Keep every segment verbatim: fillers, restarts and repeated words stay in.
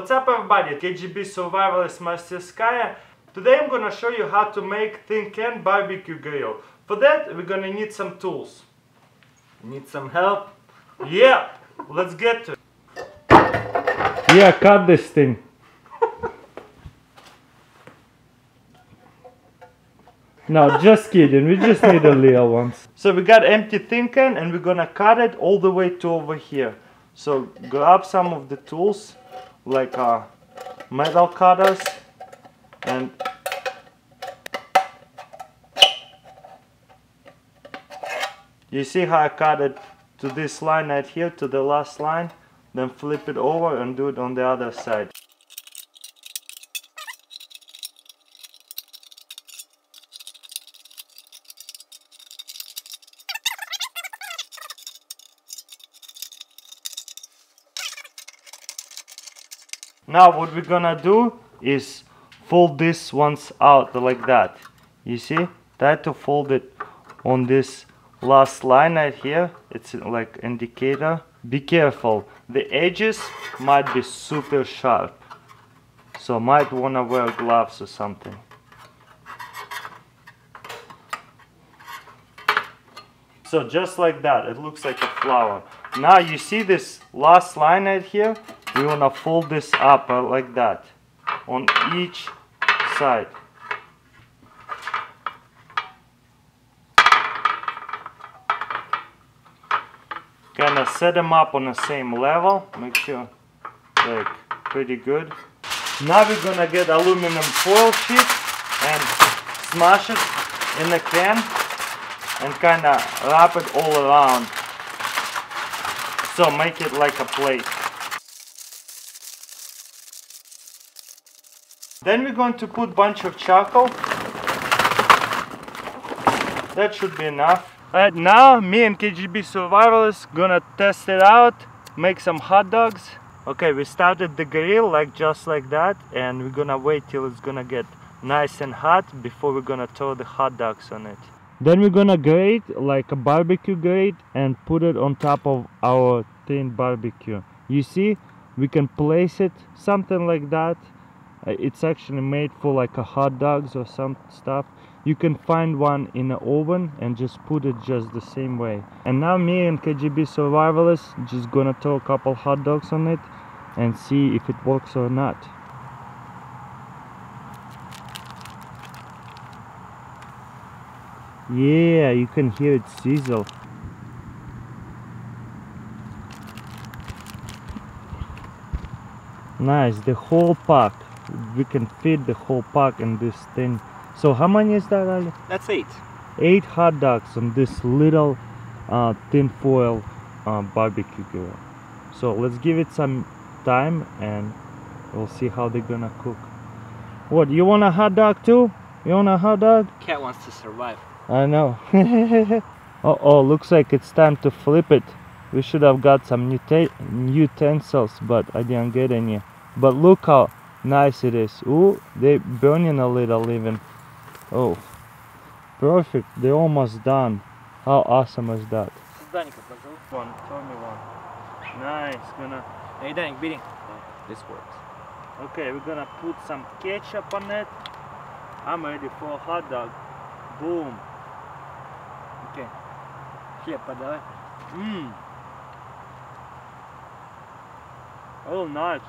What's up everybody, K G B Survivalist Мастерская. Today I'm gonna show you how to make tin can barbecue grill. For that we're gonna need some tools. Need some help? Yeah, let's get to it. Yeah, cut this thing. No, just kidding, we just need the little ones. So we got empty tin can and we're gonna cut it all the way to over here. So grab some of the tools, like uh, metal cutters, and you see how I cut it to this line right here, to the last line, then flip it over and do it on the other side. Now what we're gonna do is fold this ones out like that. You see? Try to fold it on this last line right here. It's like indicator. Be careful. The edges might be super sharp. So might wanna wear gloves or something. So just like that, it looks like a flower. Now you see this last line right here? We want to fold this up like that on each side. Kind of set them up on the same level, make sure like pretty good. Now we're gonna get aluminum foil sheet and smash it in the can and kind of wrap it all around, so make it like a plate. Then we're going to put a bunch of charcoal. That should be enough. Right now, me and K G B Survivalist gonna test it out, make some hot dogs. Okay, we started the grill like just like that, and we're gonna wait till it's gonna get nice and hot before we're gonna throw the hot dogs on it. Then we're gonna grate like a barbecue grate and put it on top of our tin barbecue. You see, we can place it something like that. It's actually made for like a hot dogs or some stuff. You can find one in the oven and just put it just the same way. And now me and K G B Survivalist just gonna throw a couple hot dogs on it and see if it works or not. Yeah, you can hear it sizzle. Nice, the whole pack. We can fit the whole pack in this thing. So how many is that, Ali? That's eight. Eight hot dogs on this little uh, tin foil uh, barbecue grill. So let's give it some time and we'll see how they're gonna cook. What, you want a hot dog too? You want a hot dog? Cat wants to survive. I know. uh oh, looks like it's time to flip it. We should have got some utensils, but I didn't get any. But look how nice it is. Ooh, they're burning a little even. Oh, perfect. They're almost done. How awesome is that? This is Danik, one. Tell me one. Nice. Gonna. Hey, Danik, beating. This works. Okay, we're gonna put some ketchup on it. I'm ready for a hot dog. Boom. Okay. Хлеб подавай. Mmm. Oh, nice.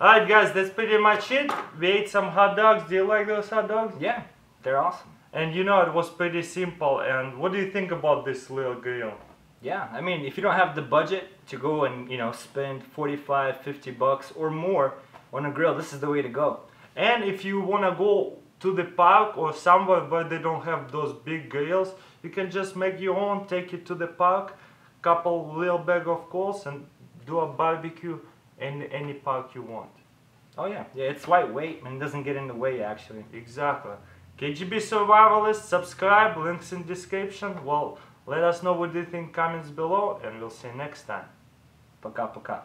Alright guys, that's pretty much it. We ate some hot dogs. Do you like those hot dogs? Yeah, they're awesome. And you know, it was pretty simple. And what do you think about this little grill? Yeah, I mean, if you don't have the budget to go and, you know, spend forty-five, fifty bucks or more on a grill, this is the way to go. And if you want to go to the park or somewhere where they don't have those big grills, you can just make your own, take it to the park, couple little bag of coals and do a barbecue in any park you want. Oh yeah, yeah, it's lightweight and doesn't get in the way actually. Exactly. K G B Survivalist, subscribe, links in description. Well, let us know what you think, comments below, and we'll see you next time. Пока-пока.